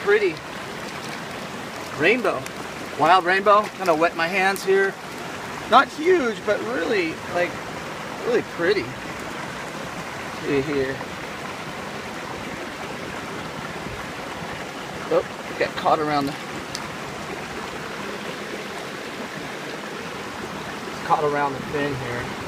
pretty. Rainbow. Wild rainbow. Kind of wet my hands here. Not huge, but really, like, really pretty. See here. Oh, it got caught around the... It's caught around the fin here.